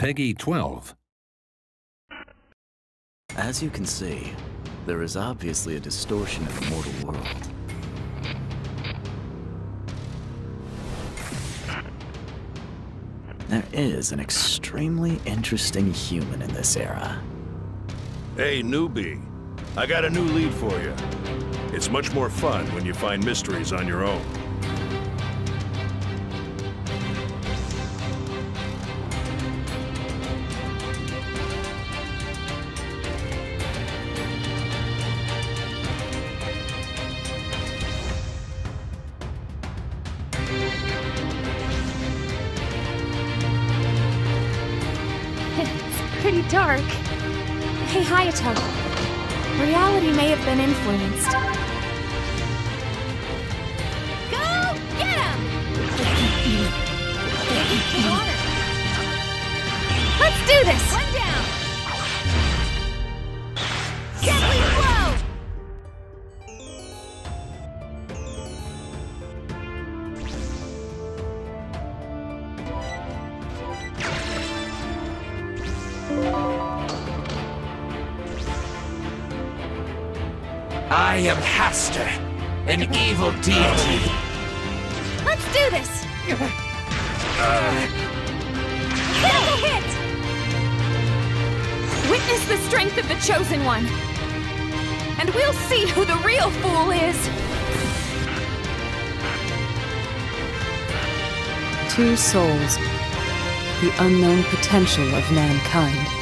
Peggy 12. As you can see, there is obviously a distortion in the mortal world. There is an extremely interesting human in this era. Hey, newbie. I got a new lead for you. It's much more fun when you find mysteries on your own. It's pretty dark. Hey, Hayato. Reality may have been influenced. Go get him! Let's do this! One down! Deadly blow! I am Hastur, an evil deity. Let's do this! Hit! Witness the strength of the Chosen One, and we'll see who the real fool is. Two souls, the unknown potential of mankind.